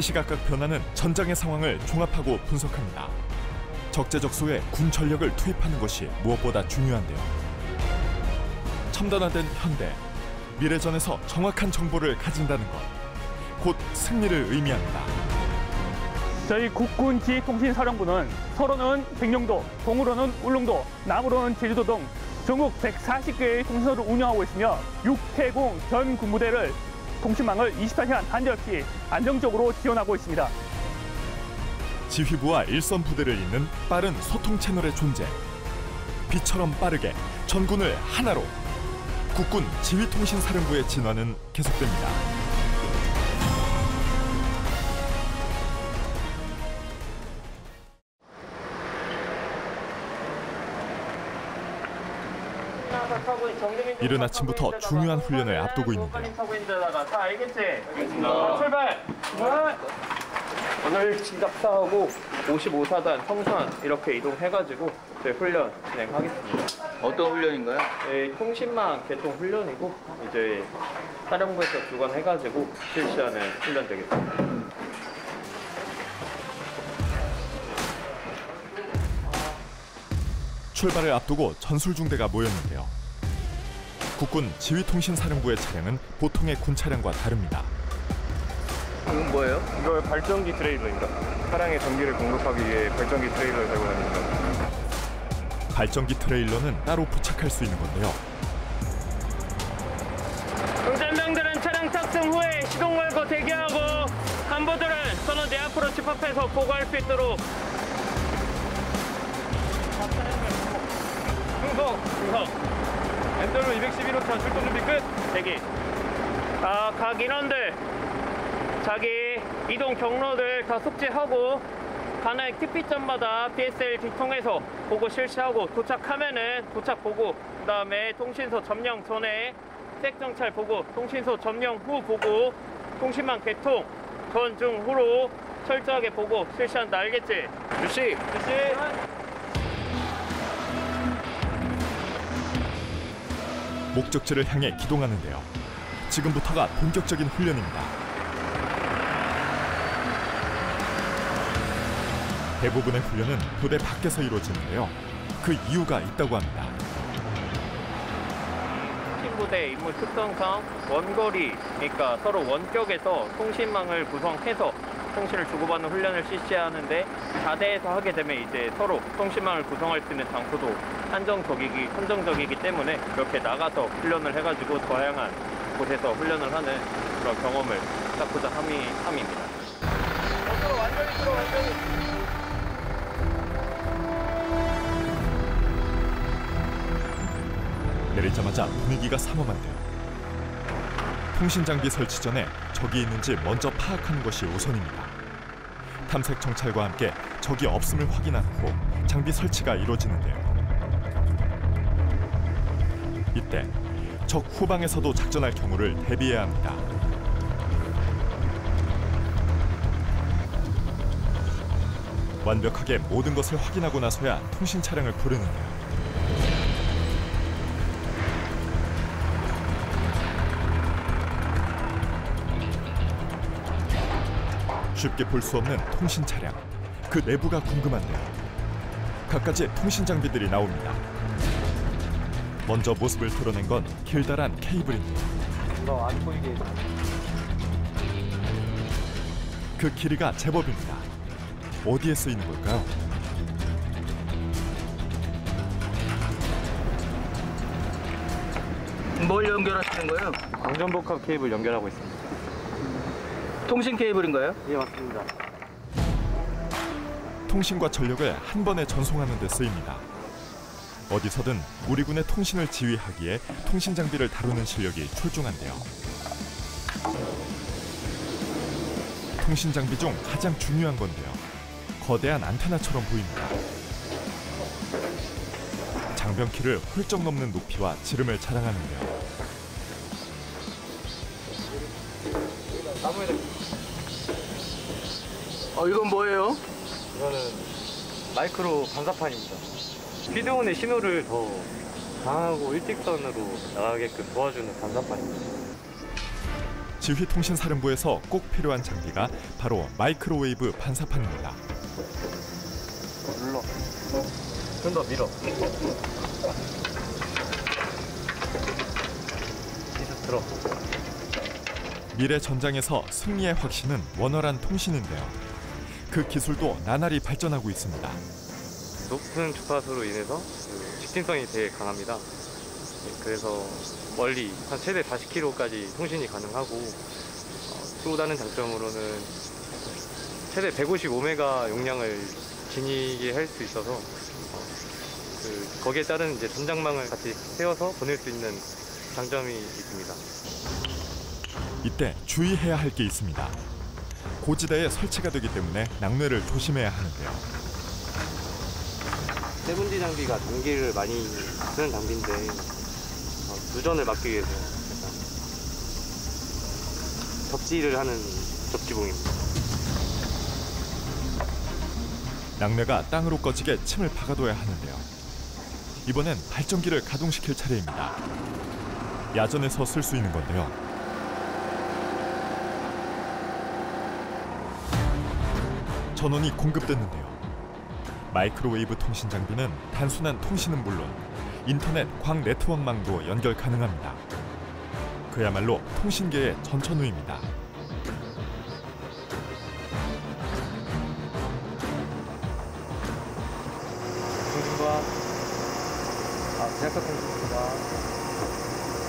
시시각각 변하는 전장의 상황을 종합하고 분석합니다. 적재적소에 군 전력을 투입하는 것이 무엇보다 중요한데요. 첨단화된 현대, 미래전에서 정확한 정보를 가진다는 것, 곧 승리를 의미합니다. 저희 국군지휘통신사령부는 서로는 백령도, 동으로는 울릉도, 남으로는 제주도 등 전국 140개의 통신선을 운영하고 있으며 6해공 전 군부대를 통신망을 24시간 단절 없이 안정적으로 지원하고 있습니다. 지휘부와 일선 부대를 잇는 빠른 소통 채널의 존재. 빛처럼 빠르게 전군을 하나로. 국군지휘통신사령부의 진화는 계속됩니다. 이른 아침부터 중요한 훈련을 앞두고 있는데요. 오늘 진작사하고 55사단 성산 이렇게 이동해가지고 저희 훈련 진행하겠습니다. 어떤 훈련인가요? 네, 통신망 개통 훈련이고 이제 사령부에서 주관해가지고 실시하는 훈련 되겠습니다. 출발을 앞두고 전술 중대가 모였는데요. 국군 지휘통신사령부의 차량은 보통의 군 차량과 다릅니다. 이건 뭐예요? 이거 발전기 트레일러입니다. 차량에 전기를 공급하기 위해 발전기 트레일러를 달고 다닙니다. 발전기 트레일러는 따로 부착할 수 있는 건데요. 운전병들은 차량 탑승 후에 시동 걸고 대기하고 간부들은 서너 내 앞으로 집합해서 보고할 수 있도록. 충성. 엔더로 211호차 출동 준비 끝! 대기. 각 인원들 자기 이동 경로들 다 숙지하고 간의 TP점마다 PSLG 통해서 보고 실시하고 도착하면은 도착 보고 그 다음에 통신소 점령 전에 색정찰 보고 통신소 점령 후 보고 통신망 개통 전, 중, 후로 철저하게 보고 실시한다. 알겠지? 주시! 주시! 목적지를 향해 기동하는데요. 지금부터가 본격적인 훈련입니다. 대부분의 훈련은 부대 밖에서 이루어지는데요. 그 이유가 있다고 합니다. 통신부대 임무 특성상 원거리, 그러니까 서로 원격에서 통신망을 구성해서 통신을 주고받는 훈련을 실시하는데 자대에서 하게 되면 이제 서로 통신망을 구성할 수 있는 장소도 한정적이기 때문에 이렇게 나가서 훈련을 해가지고 다양한 곳에서 훈련을 하는 그런 경험을 쌓고자 함입니다. 완전히 들어, 완전히. 내리자마자 분위기가 삼엄한데요. 통신장비 설치 전에 적이 있는지 먼저 파악하는 것이 우선입니다. 탐색 정찰과 함께 적이 없음을 확인한 후 장비 설치가 이루어지는데요. 이때 적 후방에서도 작전할 경우를 대비해야 합니다. 완벽하게 모든 것을 확인하고 나서야 통신 차량을 부르는데요. 쉽게 볼 수 없는 통신 차량, 그 내부가 궁금한데요. 갖가지 통신 장비들이 나옵니다. 먼저 모습을 드러낸 건 길다란 케이블입니다. 안 보이게. 그 길이가 제법입니다. 어디에 쓰이는 걸까요? 뭘 연결하시는 거예요? 광전복합 케이블 연결하고 있습니다. 통신 케이블인가요? 예, 맞습니다. 통신과 전력을 한 번에 전송하는 데 쓰입니다. 어디서든 우리 군의 통신을 지휘하기에 통신 장비를 다루는 실력이 출중한데요. 통신 장비 중 가장 중요한 건데요. 거대한 안테나처럼 보입니다. 장병키를 훌쩍 넘는 높이와 지름을 자랑하는데요. 이건 뭐예요? 이거는 마이크로 반사판입니다. 피드온의 신호를 더 강하고 일직선으로 나가게끔 도와주는 반사판입니다. 지휘통신사령부에서 꼭 필요한 장비가 바로 마이크로웨이브 반사판입니다. 눌러. 좀 더 밀어. 계속 들어. 미래 전장에서 승리의 확신은 원활한 통신인데요. 그 기술도 나날이 발전하고 있습니다. 높은 주파수로 인해서 직진성이 되게 강합니다. 그래서 멀리 한 최대 40km까지 통신이 가능하고, 또 다른 장점으로는 최대 155메가 용량을 지니게 할 수 있어서 거기에 따른 이제 전장망을 같이 세워서 보낼 수 있는 장점이 있습니다. 이때 주의해야 할 게 있습니다. 고지대에 설치가 되기 때문에 낙뢰를 조심해야 하는데요. 세분지 장비가 전기를 많이 쓰는 장비인데 누전을 막기 위해서 접지를 하는 접지봉입니다. 낙뢰가 땅으로 꺼지게 침을 박아둬야 하는데요. 이번엔 발전기를 가동시킬 차례입니다. 야전에서 쓸 수 있는 건데요. 전원이 공급됐는데요. 마이크로웨이브 통신 장비는 단순한 통신은 물론 인터넷 광 네트워크망도 연결 가능합니다. 그야말로 통신계의 전천후입니다. 제작사 통신입니다.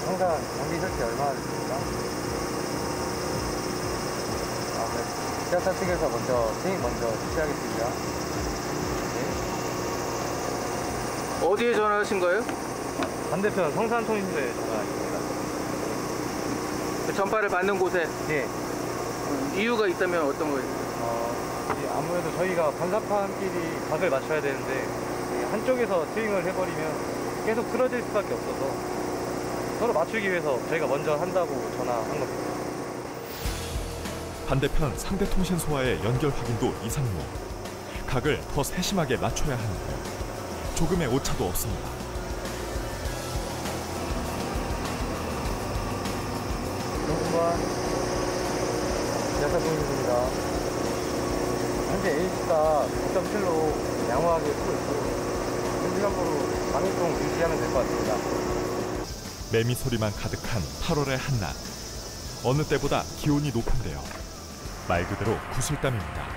항상 장비 설치 얼마나 됐습니까? 네. 제작사 측에서 먼저 실시하겠습니다. 어디에 전화하신 거예요? 반대편 성산통신사에 전화입니다. 그 전파를 받는 곳에? 네. 이유가 있다면 어떤 거예요? 아무래도 저희가 반사판끼리 각을 맞춰야 되는데 한쪽에서 스윙을 해버리면 계속 틀어질 수밖에 없어서 서로 맞추기 위해서 저희가 먼저 한다고 전화한 겁니다. 반대편 상대 통신소와의 연결 확인도 이상무. 각을 더 세심하게 맞춰야 하는데요. 조금의 오차도 없습니다. 여러분, 제작사입니다. 현재 A씨가 9.7로 양호하게 쓰고 있고, 현지적으로 방위통 유지하면 될 것 같습니다. 매미 소리만 가득한 8월의 한낮. 어느 때보다 기온이 높은데요. 말 그대로 구슬땀입니다.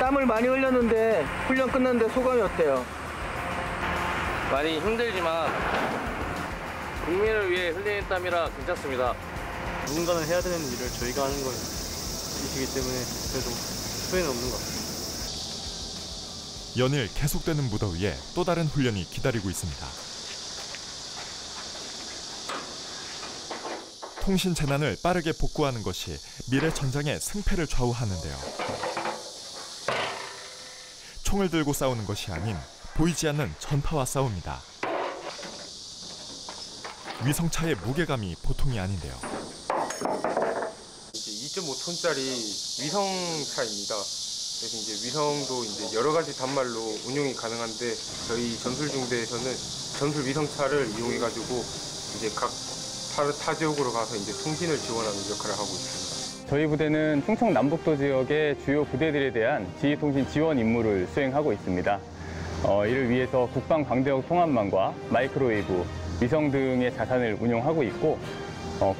땀을 많이 흘렸는데 훈련 끝났는데 소감이 어때요? 많이 힘들지만 국민을 위해 흘리는 땀이라 괜찮습니다. 누군가는 해야 되는 일을 저희가 하는 것이기 때문에 그래도 후회는 없는 것 같습니다. 연일 계속되는 무더위에 또 다른 훈련이 기다리고 있습니다. 통신 재난을 빠르게 복구하는 것이 미래 전장의 승패를 좌우하는데요. 총을 들고 싸우는 것이 아닌 보이지 않는 전파와 싸웁니다. 위성차의 무게감이 보통이 아닌데요. 2.5톤짜리 위성차입니다. 그래서 이제 위성도 이제 여러 가지 단말로 운용이 가능한데 저희 전술 중대에서는 전술 위성차를 이용해가지고 이제 각 타 지역으로 가서 이제 통신을 지원하는 역할을 하고 있습니다. 저희 부대는 충청 남북도 지역의 주요 부대들에 대한 지휘통신 지원 임무를 수행하고 있습니다. 이를 위해서 국방방대역 통합망과 마이크로웨이브, 위성 등의 자산을 운용하고 있고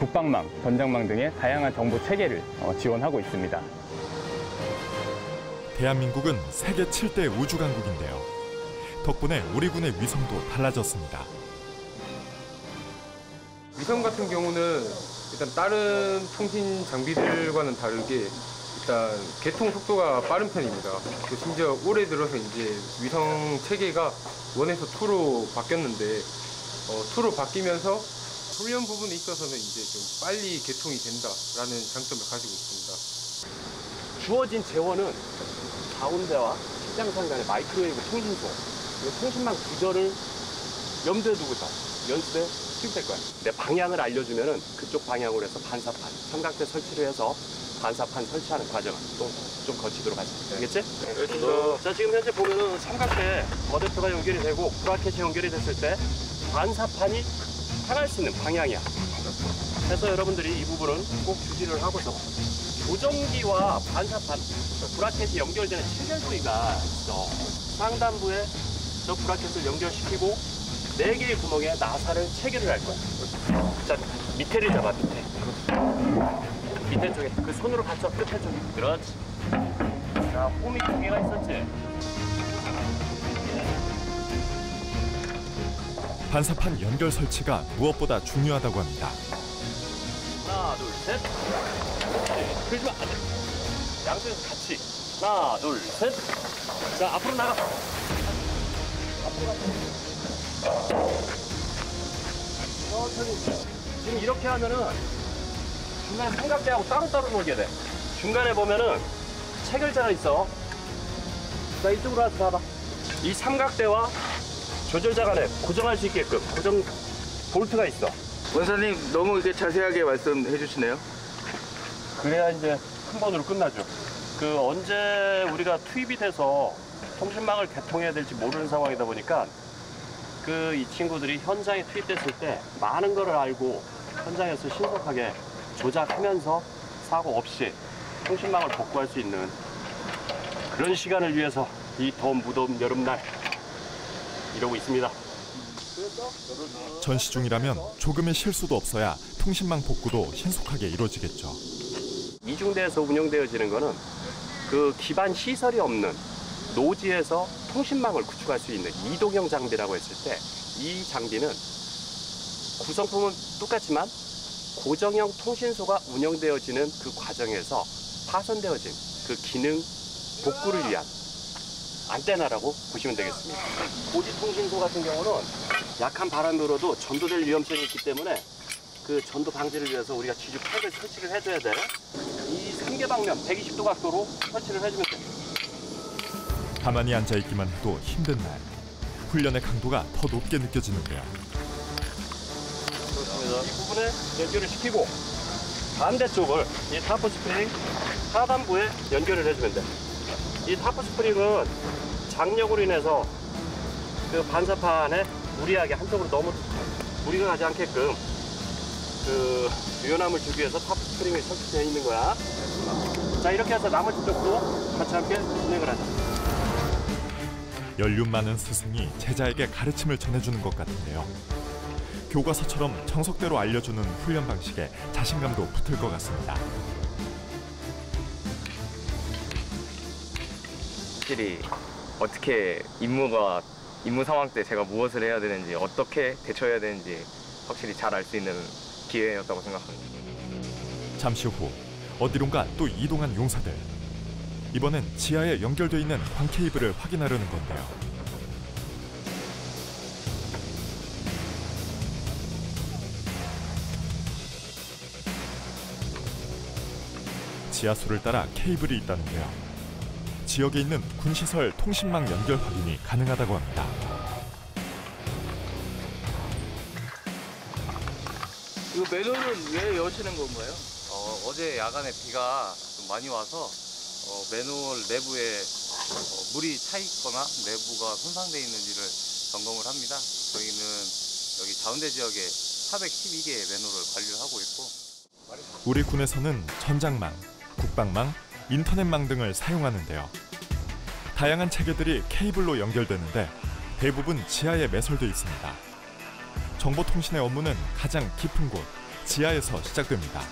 국방망, 전장망 등의 다양한 정보 체계를 지원하고 있습니다. 대한민국은 세계 7대 우주강국인데요. 덕분에 우리 군의 위성도 달라졌습니다. 위성 같은 경우는 일단 다른 통신 장비들과는 다르게 일단 개통 속도가 빠른 편입니다. 심지어 올해 들어서 이제 위성 체계가 1에서 2로 바뀌었는데 2로 바뀌면서 훈련 부분에 있어서는 이제 좀 빨리 개통이 된다라는 장점을 가지고 있습니다. 주어진 재원은 자운대와 십장산 간의 마이크로웨이브 통신소, 그리고 통신망 구조를 염두에 두고서 연습에 투입될 거예요. 내 방향을 알려주면은 그쪽 방향으로 해서 반사판, 삼각대 설치를 해서 반사판 설치하는 과정을 좀 거치도록 하죠. 알겠지? 네. 자, 지금 현재 보면은 삼각대 거대표가 연결이 되고 브라켓이 연결이 됐을 때 반사판이 향할 수 있는 방향이야. 그래서 여러분들이 이 부분은 꼭 유지를 하고서 조정기와 반사판, 브라켓이 연결되는 칠렬부위가 있어. 상단부에 저 브라켓을 연결시키고 4개의 구멍에 나사를 체결을 할 거야. 자, 밑에를 잡아, 밑에. 밑에 쪽에, 그 손으로 받쳐, 끝에 쪽에. 그렇지. 자, 홈이 2개가 있었지. 반사판 연결 설치가 무엇보다 중요하다고 합니다. 하나, 둘, 셋. 그렇지. 양쪽에서 같이. 하나, 둘, 셋. 자, 앞으로 나가. 앞으로 나가. 천천히. 지금 이렇게 하면은 중간에 삼각대하고 따로따로 놓게 돼. 중간에 보면은 체결자가 있어. 자, 이쪽으로 와서 봐봐. 이 삼각대와 조절자 간에 고정할 수 있게끔 고정 볼트가 있어. 원사님 너무 이렇게 자세하게 말씀해 주시네요. 그래야 이제 한 번으로 끝나죠. 그 언제 우리가 투입이 돼서 통신망을 개통해야 될지 모르는 상황이다 보니까 그 이 친구들이 현장에 투입됐을 때 많은 걸 알고 현장에서 신속하게 조작하면서 사고 없이 통신망을 복구할 수 있는 그런 시간을 위해서 이 더운 무더운 여름날 이러고 있습니다. 전시 중이라면 조금의 실수도 없어야 통신망 복구도 신속하게 이루어지겠죠. 이중대에서 운영되어지는 것은 그 기반 시설이 없는 노지에서 통신망을 구축할 수 있는 이동형 장비라고 했을 때 이 장비는 구성품은 똑같지만 고정형 통신소가 운영되어지는 그 과정에서 파손되어진 그 기능 복구를 위한 안테나라고 보시면 되겠습니다. 고지 통신소 같은 경우는 약한 바람이 불어도 전도될 위험성이 있기 때문에 그 전도 방지를 위해서 우리가 지주팩을 설치를 해줘야 돼. 이 3개 방면 120도 각도로 설치를 해주면 됩니다. 가만히 앉아있기만 해도 힘든 날. 훈련의 강도가 더 높게 느껴지는데요. 그렇습니다. 이 부분에 연결을 시키고 반대쪽을 이 타프 스프링 하단부에 연결을 해주면 돼. 이 타프 스프링은 장력으로 인해서 그 반사판에 무리하게 한쪽으로 너무 무리가 가지 않게끔 그 유연함을 주기 위해서 타프 스프링이 설치되어 있는 거야. 자, 이렇게 해서 나머지 쪽도 같이 함께 진행을 하자. 연륜 많은 스승이 제자에게 가르침을 전해주는 것 같은데요. 교과서처럼 정석대로 알려주는 훈련 방식에 자신감도 붙을 것 같습니다. 확실히 어떻게 임무 상황 때 제가 무엇을 해야 되는지 어떻게 대처해야 되는지 확실히 잘 알 수 있는 기회였다고 생각합니다. 잠시 후 어디론가 또 이동한 용사들. 이번엔 지하에 연결돼 있는 광 케이블을 확인하려는 건데요. 지하수를 따라 케이블이 있다는데요. 지역에 있는 군시설 통신망 연결 확인이 가능하다고 합니다. 이 맨홀은 왜 여시는 건가요? 어제 야간에 비가 좀 많이 와서 맨홀 내부에 물이 차 있거나 내부가 손상되어 있는지를 점검을 합니다. 저희는 여기 자운대 지역에 412개의 맨홀을 관리하고 있고 우리 군에서는 전장망, 국방망, 인터넷망 등을 사용하는데요. 다양한 체계들이 케이블로 연결되는데 대부분 지하에 매설돼 있습니다. 정보통신의 업무는 가장 깊은 곳, 지하에서 시작됩니다.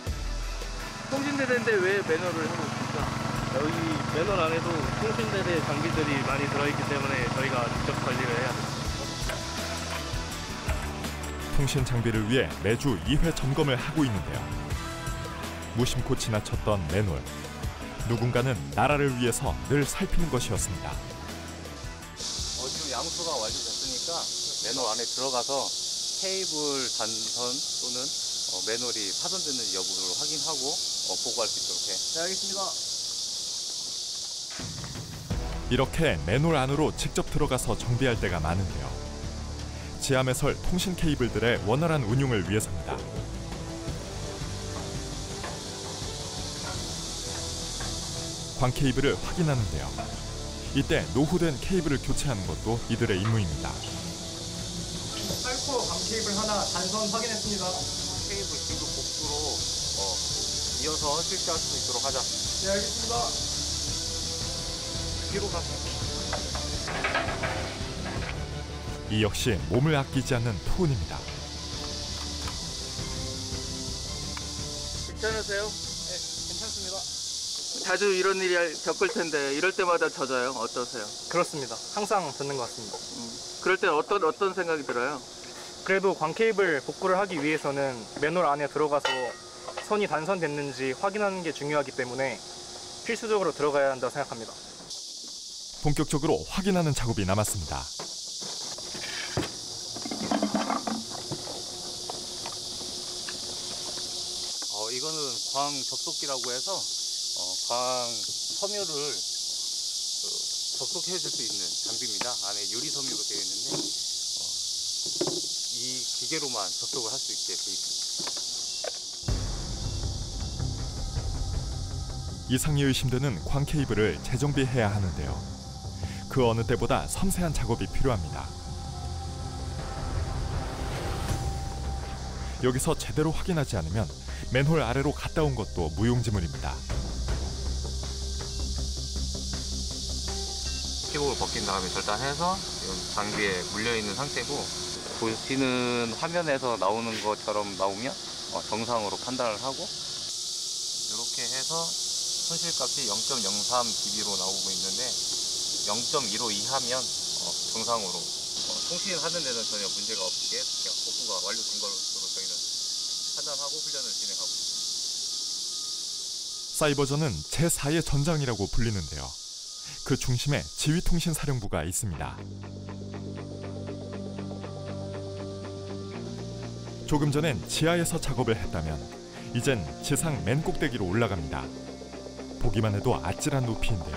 통신대대인데 왜 매너를 하고 있습니까? 여기 매너 안에도 통신대대 장비들이 많이 들어있기 때문에 저희가 직접 관리를 해야 됩니다. 통신 장비를 위해 매주 2회 점검을 하고 있는데요. 무심코 지나쳤던 맨홀. 누군가는 나라를 위해서 늘 살피는 것이었습니다. 지금 양수가 완료됐으니까 맨홀 안에 들어가서 케이블 단선 또는 맨홀이 파손되는지 여부를 확인하고 보고할 수 있도록 해. 네, 알겠습니다. 이렇게 맨홀 안으로 직접 들어가서 정비할 때가 많은데요. 지하 매설 통신 케이블들의 원활한 운용을 위해서입니다. 광 케이블을 확인하는데요. 이때 노후된 케이블을 교체하는 것도 이들의 임무입니다. 짧고 광 케이블 하나 단선 확인했습니다. 케이블 지금 복구로 이어서 실시할 수 있도록 하자. 네, 알겠습니다. 뒤로 가서. 이 역시 몸을 아끼지 않는 토운입니다. 괜찮으세요? 네, 괜찮습니다. 자주 이런 일이 겪을 텐데 이럴 때마다 젖어요. 어떠세요? 그렇습니다. 항상 젖는 것 같습니다. 그럴 때 어떤 생각이 들어요? 그래도 광케이블 복구를 하기 위해서는 맨홀 안에 들어가서 선이 단선됐는지 확인하는 게 중요하기 때문에 필수적으로 들어가야 한다 생각합니다. 본격적으로 확인하는 작업이 남았습니다. 이거는 광 접속기라고 해서 광 섬유를 접속해 줄 수 있는 장비입니다. 안에 유리 섬유로 되어 있는데 이 기계로만 접속을 할 수 있게 되어 있습니다. 이상이 의심되는 광 케이블을 재정비해야 하는데요. 그 어느 때보다 섬세한 작업이 필요합니다. 여기서 제대로 확인하지 않으면 맨홀 아래로 갔다 온 것도 무용지물입니다. 피복을 벗긴 다음에 절단해서 지금 장비에 물려있는 상태고 보시는 화면에서 나오는 것처럼 나오면 정상으로 판단을 하고 이렇게 해서 손실값이 0.03dB로 나오고 있는데 0.15 이하면 정상으로 통신하는 데는 전혀 문제가 없게 복구가 완료된 것으로 저희는 판단하고 훈련을 진행하고 있습니다. 사이버전은 제4의 전장이라고 불리는데요. 그 중심에 지휘통신사령부가 있습니다. 조금 전엔 지하에서 작업을 했다면 이젠 지상 맨 꼭대기로 올라갑니다. 보기만 해도 아찔한 높이인데요.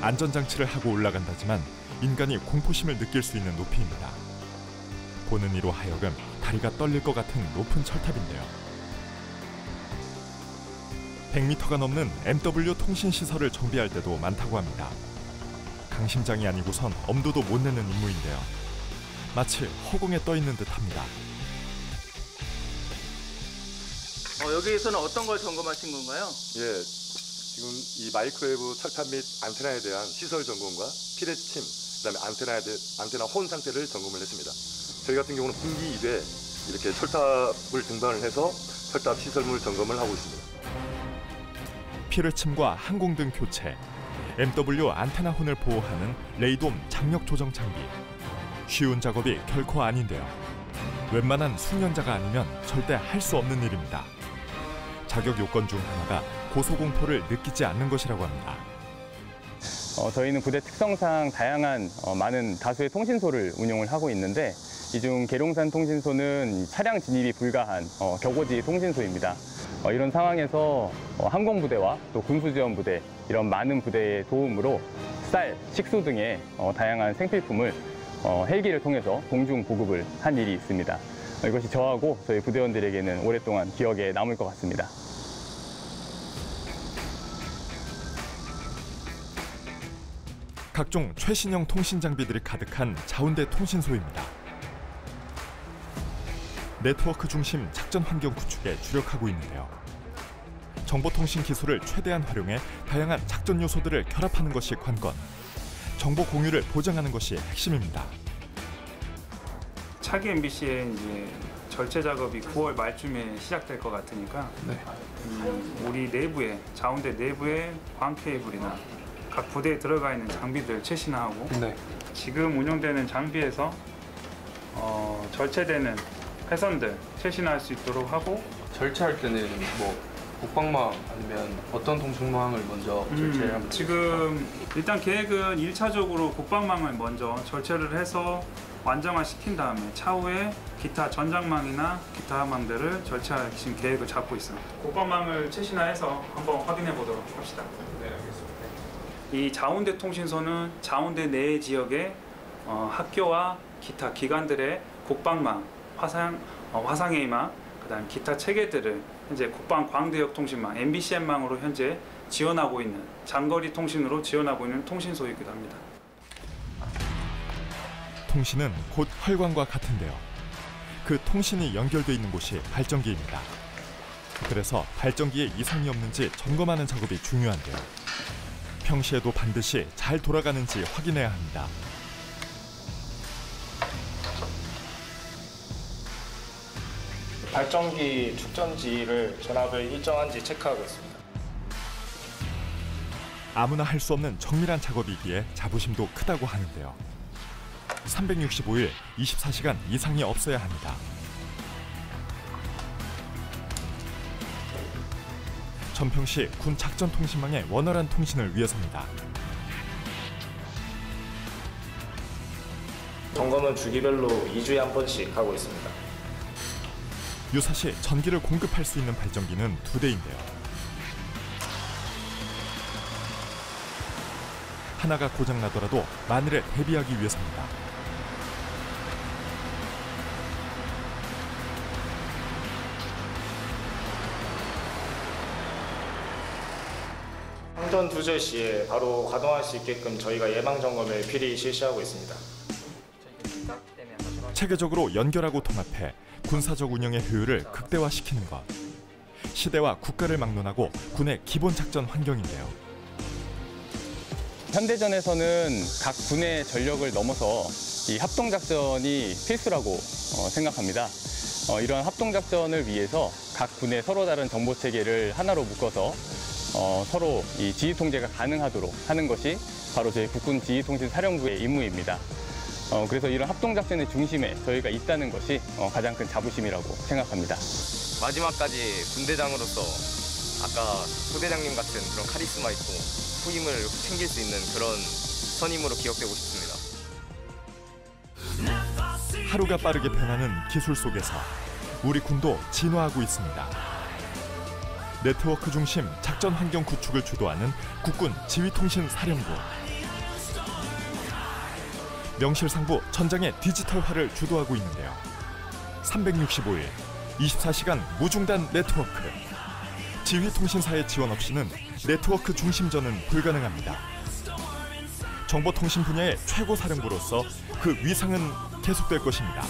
안전장치를 하고 올라간다지만 인간이 공포심을 느낄 수 있는 높이입니다. 보는 이로 하여금 다리가 떨릴 것 같은 높은 철탑인데요. 100m가 넘는 MW 통신시설을 정비할 때도 많다고 합니다. 강심장이 아니고선 엄두도 못 내는 임무인데요. 마치 허공에 떠 있는 듯합니다. 여기에서는 어떤 걸 점검하신 건가요? 예, 지금 이 마이크로웨이브 철탑 및 안테나에 대한 시설 점검과 피렛 침, 그다음에 안테나 혼 상태를 점검을 했습니다. 저희 같은 경우는 분기 2회 이렇게 철탑을 등반을 해서 철탑 시설물 점검을 하고 있습니다. 피뢰침과 항공등 교체, MW 안테나 혼을 보호하는 레이돔 장력 조정 장비. 쉬운 작업이 결코 아닌데요. 웬만한 숙련자가 아니면 절대 할 수 없는 일입니다. 자격 요건 중 하나가 고소공포를 느끼지 않는 것이라고 합니다. 저희는 부대 특성상 다양한 많은 다수의 통신소를 운영을 하고 있는데 이 중 계룡산 통신소는 차량 진입이 불가한 격오지 통신소입니다. 이런 상황에서 항공부대와 또 군수지원부대 이런 많은 부대의 도움으로 쌀, 식수 등의 다양한 생필품을 헬기를 통해서 공중 보급을 한 일이 있습니다. 이것이 저하고 저희 부대원들에게는 오랫동안 기억에 남을 것 같습니다. 각종 최신형 통신 장비들이 가득한 자운대 통신소입니다. 네트워크 중심 작전 환경 구축에 주력하고 있는데요. 정보통신 기술을 최대한 활용해 다양한 작전 요소들을 결합하는 것이 관건, 정보 공유를 보장하는 것이 핵심입니다. 차기 MBC의 이제 절체 작업이 9월 말쯤에 시작될 것 같으니까 네. 우리 내부에 자운대 내부의 광 케이블이나 각 부대에 들어가 있는 장비들 최신화하고 네. 지금 운영되는 장비에서 절체되는 해선들 최신화할 수 있도록 하고 절차할 때는 뭐 국방망 아니면 어떤 통신망을 먼저 절체를 하면 지금 일단 계획은 1차적으로 국방망을 먼저 절체를 해서 완정화시킨 다음에 차후에 기타 전장망이나 기타 망들을 절체할 지금 계획을 잡고 있습니다. 국방망을 최신화해서 한번 확인해 보도록 합시다. 네, 알겠습니다. 이 자운대 통신소는 자운대 내 지역의 학교와 기타 기관들의 국방망 화상에이망, 그다음 기타 체계들을 현재 국방 광대역 통신망 MBCM망으로 현재 지원하고 있는 장거리 통신으로 지원하고 있는 통신소이기도 합니다. 통신은 곧 혈관과 같은데요. 그 통신이 연결돼 있는 곳이 발전기입니다. 그래서 발전기에 이상이 없는지 점검하는 작업이 중요한데요. 평시에도 반드시 잘 돌아가는지 확인해야 합니다. 발전기 축전지를 전압을 일정한지 체크하고 있습니다. 아무나 할 수 없는 정밀한 작업이기에 자부심도 크다고 하는데요. 365일 24시간 이상이 없어야 합니다. 전평시 군 작전통신망의 원활한 통신을 위해서입니다. 점검은 주기별로 2주에 한 번씩 하고 있습니다. 유사시 전기를 공급할 수 있는 발전기는 2대인데요. 하나가 고장나더라도 만일에 대비하기 위해서입니다. 항전 두절 시에 바로 가동할 수 있게끔 저희가 예방 점검을 필히 실시하고 있습니다. 체계적으로 연결하고 통합해 군사적 운영의 효율을 극대화시키는 것. 시대와 국가를 막론하고 군의 기본 작전 환경인데요. 현대전에서는 각 군의 전력을 넘어서 이 합동작전이 필수라고 생각합니다. 이러한 합동작전을 위해서 각 군의 서로 다른 정보체계를 하나로 묶어서 서로 이 지휘통제가 가능하도록 하는 것이 바로 저희 국군지휘통신사령부의 임무입니다. 그래서 이런 합동작전의 중심에 저희가 있다는 것이 가장 큰 자부심이라고 생각합니다. 마지막까지 군대장으로서 아까 소대장님 같은 그런 카리스마 있고 후임을 챙길 수 있는 그런 선임으로 기억되고 싶습니다. 하루가 빠르게 변하는 기술 속에서 우리 군도 진화하고 있습니다. 네트워크 중심 작전 환경 구축을 주도하는 국군 지휘통신사령부. 명실상부 전장의 디지털화를 주도하고 있는데요. 365일, 24시간 무중단 네트워크. 지휘통신사의 지원 없이는 네트워크 중심전은 불가능합니다. 정보통신 분야의 최고 사령부로서 그 위상은 계속될 것입니다.